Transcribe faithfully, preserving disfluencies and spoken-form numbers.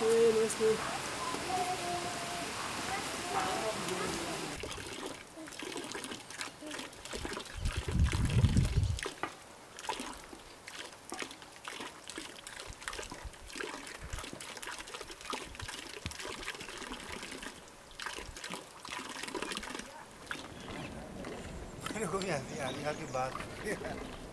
bueno este. Look at me, I think I can back.